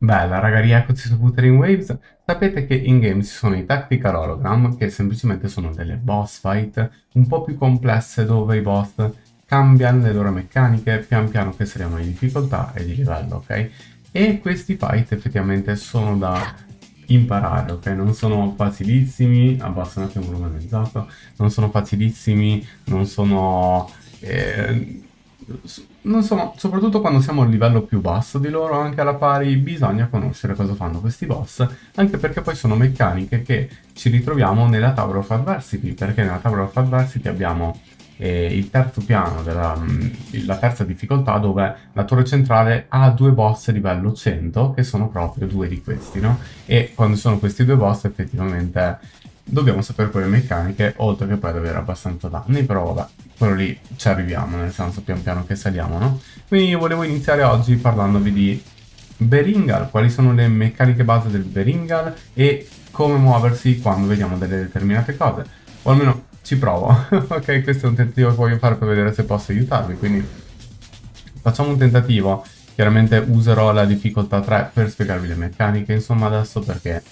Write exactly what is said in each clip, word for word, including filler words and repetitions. Bella ragazzi, eccoci su Wuthering Waves. Sapete che in game ci sono i Tactical Hologram, che semplicemente sono delle boss fight un po' più complesse, dove i boss cambiano le loro meccaniche pian piano che saliamo di difficoltà e di livello, ok? E questi fight effettivamente sono da imparare, ok? Non sono facilissimi, abbasso un attimo il volume mezzato, non sono facilissimi, non sono... Eh, non sono, soprattutto quando siamo al livello più basso di loro, anche alla pari bisogna conoscere cosa fanno questi boss, anche perché poi sono meccaniche che ci ritroviamo nella Tower of Adversity, perché nella Tower of Adversity abbiamo eh, il terzo piano, della, la terza difficoltà, dove la torre centrale ha due boss livello cento, che sono proprio due di questi, no? E quando sono questi due boss effettivamente dobbiamo sapere quelle meccaniche, oltre che poi ad avere abbastanza danni, però vabbè, quello lì ci arriviamo, nel senso pian piano che saliamo, no? Quindi io volevo iniziare oggi parlandovi di Beringal, quali sono le meccaniche base del Beringal e come muoversi quando vediamo delle determinate cose, o almeno ci provo, ok? Questo è un tentativo che voglio fare per vedere se posso aiutarvi, quindi facciamo un tentativo. Chiaramente userò la difficoltà tre per spiegarvi le meccaniche, insomma, adesso, perché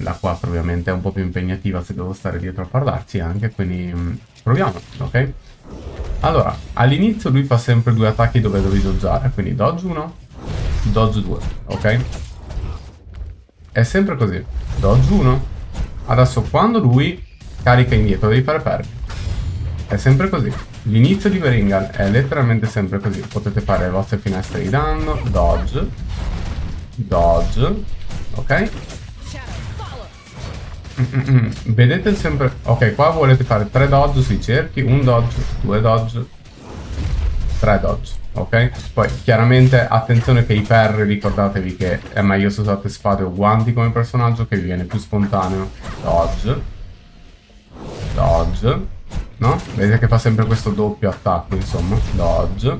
la quattro ovviamente è un po' più impegnativa se devo stare dietro a parlarci anche, quindi mh, proviamo, ok? Allora, all'inizio lui fa sempre due attacchi dove devi doggiare, quindi dodge uno, dodge due, ok? È sempre così, dodge uno, adesso quando lui carica indietro devi fare perdi. È sempre così, l'inizio di Beringal è letteralmente sempre così, potete fare le vostre finestre di danno, dodge, dodge, ok? Mm-mm. Vedete sempre... Ok, qua volete fare tre dodge sui cerchi, un dodge, due dodge, tre dodge, ok? Poi chiaramente attenzione che i parry, ricordatevi che è meglio se usate spade o guanti come personaggio, che vi viene più spontaneo. Dodge, dodge, no? Vedete che fa sempre questo doppio attacco, insomma. Dodge,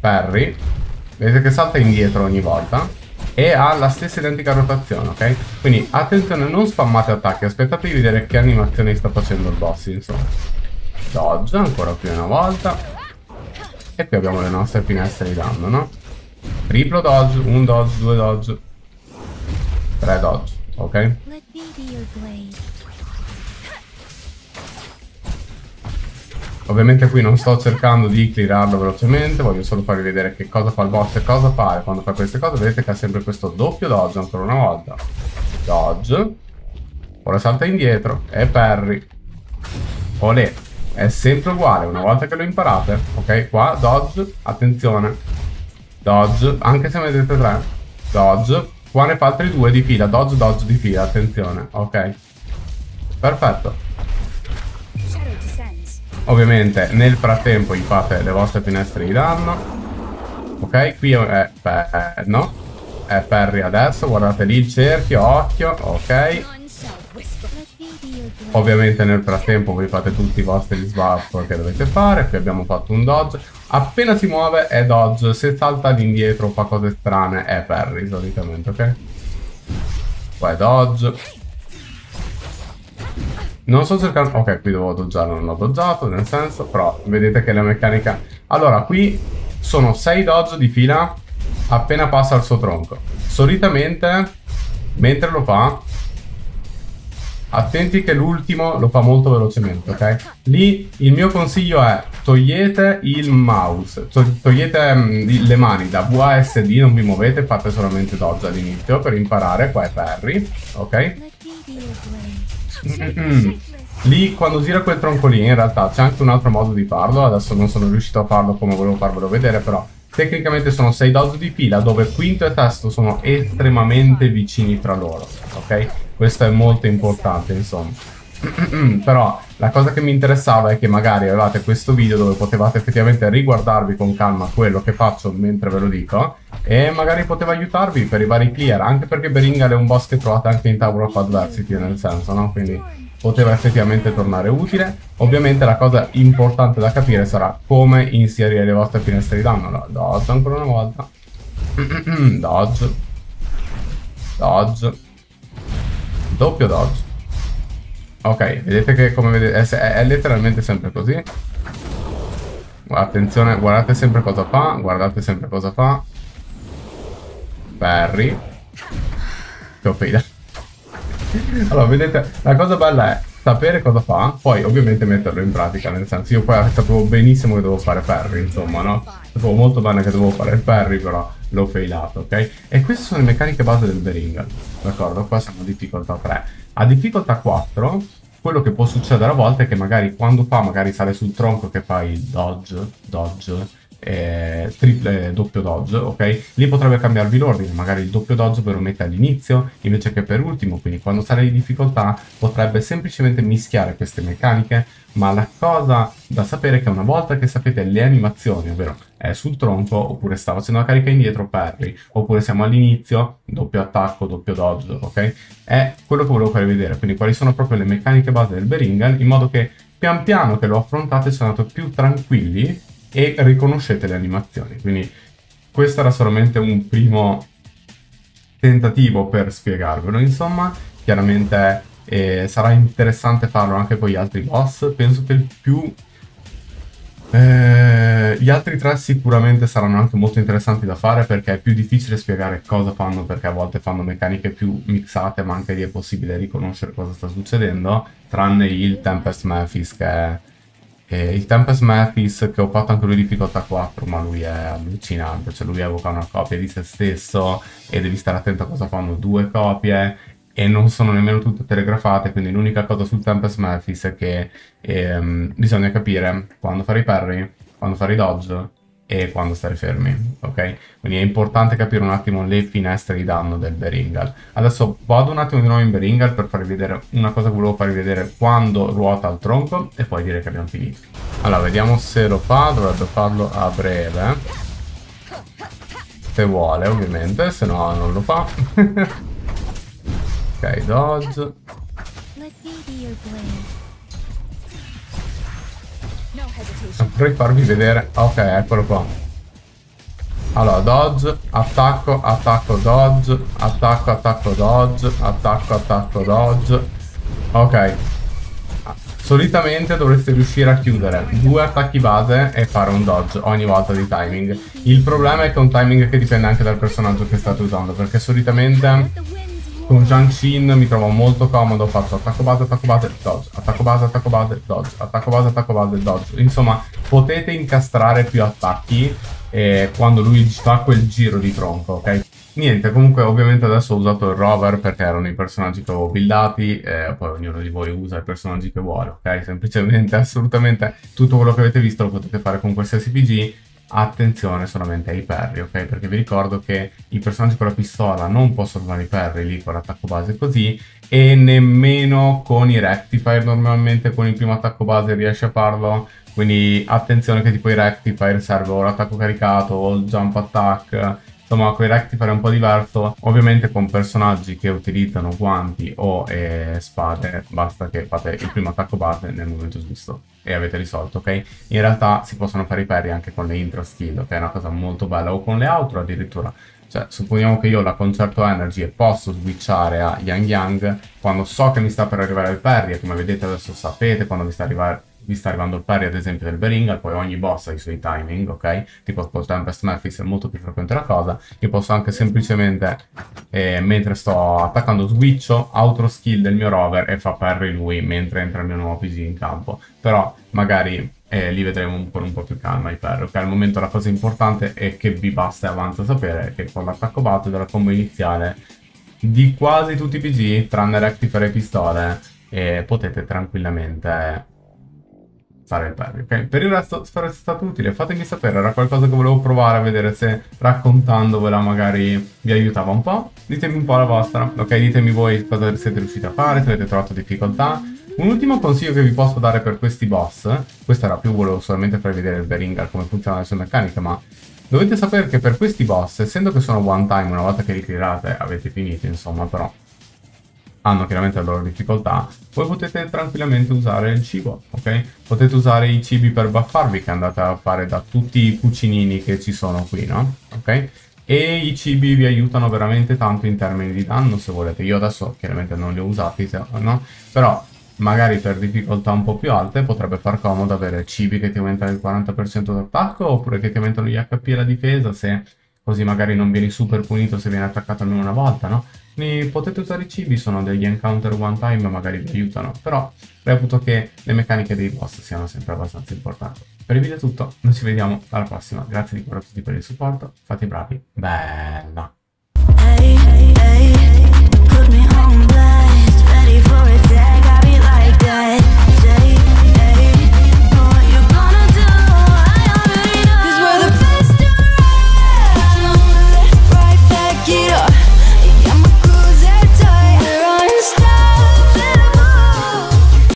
parry, vedete che salta indietro ogni volta e ha la stessa identica rotazione, ok? Quindi attenzione, non spammate attacchi, aspettate di vedere che animazione sta facendo il boss, insomma. Dodge, ancora più una volta. E qui abbiamo le nostre finestre di danno, no? Triplo dodge, un dodge, due dodge, tre dodge, ok? Ovviamente qui non sto cercando di cleararlo velocemente, voglio solo farvi vedere che cosa fa il boss e cosa fare quando fa queste cose. Vedete che ha sempre questo doppio dodge, ancora una volta. Dodge. Ora salta indietro e parry. Olè. È sempre uguale, una volta che lo imparate. Ok, qua dodge, attenzione. Dodge, anche se vedete tre. Dodge. Qua ne fa altri due di fila, dodge, dodge di fila, attenzione. Ok. Perfetto. Ovviamente nel frattempo gli fate le vostre finestre di danno. Ok, qui è... Eh, no? È parry adesso, guardate lì il cerchio, occhio, ok. Ovviamente nel frattempo voi fate tutti i vostri swarp che dovete fare. Qui abbiamo fatto un dodge. Appena si muove è dodge, se salta all'indietro o fa cose strane è parry solitamente, ok? Poi dodge. Non sto cercando... Ok, qui devo doggiarlo, non l'ho doggiato, nel senso... Però vedete che la meccanica... Allora, qui sono sei dodge di fila appena passa al suo tronco. Solitamente, mentre lo fa... Attenti che l'ultimo lo fa molto velocemente, ok? Lì il mio consiglio è togliete il mouse, togliete mh, le mani da W A S D, non vi muovete, fate solamente dodge all'inizio per imparare. Qua è parry, ok? Mm-mm. Lì quando gira quel tronco lì in realtà c'è anche un altro modo di farlo. Adesso non sono riuscito a farlo come volevo farvelo vedere, però tecnicamente sono sei dodge di fila dove quinto e sesto sono estremamente vicini tra loro, ok? Questo è molto importante, insomma. Però la cosa che mi interessava è che magari avevate questo video dove potevate effettivamente riguardarvi con calma quello che faccio mentre ve lo dico, e magari poteva aiutarvi per i vari clear, anche perché Beringal è un boss che trovate anche in Tower of Adversity, nel senso, no? Quindi poteva effettivamente tornare utile. Ovviamente la cosa importante da capire sarà come inserire le vostre finestre di danno. Allora, dodge ancora una volta. Dodge, dodge, doppio dodge. Ok, vedete che come vedete è, è letteralmente sempre così. Attenzione, guardate sempre cosa fa, guardate sempre cosa fa. Parry. C'ho fila. Allora, vedete, la cosa bella è sapere cosa fa, poi ovviamente metterlo in pratica, nel senso io poi sapevo benissimo che dovevo fare parry, insomma, no? Sapevo molto bene che dovevo fare il parry, però l'ho failato, ok? E queste sono le meccaniche base del Beringal, d'accordo? Qua siamo a difficoltà tre. A difficoltà quattro, quello che può succedere a volte è che magari quando fa, magari sale sul tronco che fa il dodge, dodge, Eh, triple doppio dodge, ok? Lì potrebbe cambiarvi l'ordine, magari il doppio dodge ve lo mette all'inizio invece che per ultimo, quindi quando sarà in difficoltà potrebbe semplicemente mischiare queste meccaniche. Ma la cosa da sapere è che una volta che sapete le animazioni, ovvero è sul tronco, oppure sta facendo la carica indietro, parry, oppure siamo all'inizio, doppio attacco, doppio dodge, ok? È quello che volevo fare vedere, quindi quali sono proprio le meccaniche base del Beringal, in modo che pian piano che lo affrontate sono andato più tranquilli e riconoscete le animazioni. Quindi questo era solamente un primo tentativo per spiegarvelo, insomma. Chiaramente eh, sarà interessante farlo anche con gli altri boss. Penso che il più eh, gli altri tre sicuramente saranno anche molto interessanti da fare, perché è più difficile spiegare cosa fanno, perché a volte fanno meccaniche più mixate, ma anche lì è possibile riconoscere cosa sta succedendo, tranne il Tempest Mephis, che è Eh, il Tempest Mephis, che ho fatto anche lui difficoltà quattro, ma lui è allucinante, cioè lui evoca una copia di se stesso e devi stare attento a cosa fanno due copie e non sono nemmeno tutte telegrafate, quindi l'unica cosa sul Tempest Mephis è che ehm, bisogna capire quando fare i parry, quando fare i dodge e quando stare fermi, ok? Quindi è importante capire un attimo le finestre di danno del Beringal. Adesso vado un attimo di nuovo in Beringal per farvi vedere una cosa che volevo farvi vedere quando ruota al tronco e poi direi che abbiamo finito. Allora, vediamo se lo fa, dovrebbe farlo a breve, se vuole ovviamente, se no non lo fa. Ok, dodge. Vorrei farvi vedere, ok, eccolo qua. Allora, dodge, attacco, attacco, dodge, attacco, attacco, dodge, attacco, attacco, dodge. Ok, solitamente dovreste riuscire a chiudere due attacchi base e fare un dodge ogni volta di timing. Il problema è che è un timing che dipende anche dal personaggio che state usando, perché solitamente con Jiang Xin mi trovo molto comodo, faccio attacco base, attacco base, dodge, attacco base, attacco base, dodge, attacco base, attacco base, dodge. Insomma, potete incastrare più attacchi eh, quando lui fa quel giro di tronco, ok? Niente, comunque ovviamente adesso ho usato il rover perché erano i personaggi che avevo buildati, eh, poi ognuno di voi usa i personaggi che vuole, ok? Semplicemente, assolutamente, tutto quello che avete visto lo potete fare con qualsiasi P G. Attenzione solamente ai parry, ok? Perché vi ricordo che i personaggi con la pistola non possono fare i parry lì con l'attacco base così, e nemmeno con i rectifier normalmente con il primo attacco base riesce a farlo, quindi attenzione che tipo i rectifier serve o l'attacco caricato o il jump attack, insomma con i rectifier è un po' diverso. Ovviamente con personaggi che utilizzano guanti o eh, spade basta che fate il primo attacco base nel momento giusto e avete risolto, ok? In realtà si possono fare i parry anche con le intro skill, che è una cosa molto bella, o con le outro addirittura. Cioè, supponiamo che io la concerto energy e posso switchare a Yang Yang quando so che mi sta per arrivare il parry, e come vedete adesso sapete quando vi sta, vi sta arrivando il parry ad esempio del Beringal. Poi ogni boss ha i suoi timing, ok? Tipo col Tempest Mephis è molto più frequente la cosa. Io posso anche semplicemente, eh, mentre sto attaccando, switcho, outro skill del mio rover e fa parry lui mentre entra il mio nuovo P G in campo. Però magari eh, li vedremo con un, un po' più calma i parry, ok? Al momento la cosa importante è che vi basta e avanza sapere che con l'attacco batto della combo iniziale di quasi tutti i P G, tranne rectifier e pistole, eh, potete tranquillamente fare il parry, ok? Per il resto spero sia stato utile, fatemi sapere, era qualcosa che volevo provare a vedere se raccontandovela magari vi aiutava un po', ditemi un po' la vostra, ok? Ditemi voi cosa siete riusciti a fare, se avete trovato difficoltà. Un ultimo consiglio che vi posso dare per questi boss, questo era più, volevo solamente farvi vedere il Beringal come funzionano le sue meccaniche, ma dovete sapere che per questi boss, essendo che sono one time, una volta che li tirate avete finito, insomma, però hanno chiaramente la loro difficoltà, voi potete tranquillamente usare il cibo, ok? Potete usare i cibi per buffarvi, che andate a fare da tutti i cucinini che ci sono qui, no? Ok? E i cibi vi aiutano veramente tanto in termini di danno, se volete. Io adesso chiaramente non li ho usati, no? Però magari per difficoltà un po' più alte potrebbe far comodo avere cibi che ti aumentano il quaranta per cento d'attacco, oppure che ti aumentano gli H P e la difesa, se Così magari non vieni super punito se vieni attaccato almeno una volta, no? Quindi potete usare i cibi, sono degli encounter one time, magari vi aiutano, però reputo che le meccaniche dei boss siano sempre abbastanza importanti. Per il video è tutto, noi ci vediamo alla prossima, grazie di cuore a tutti per il supporto, fate i bravi, bella!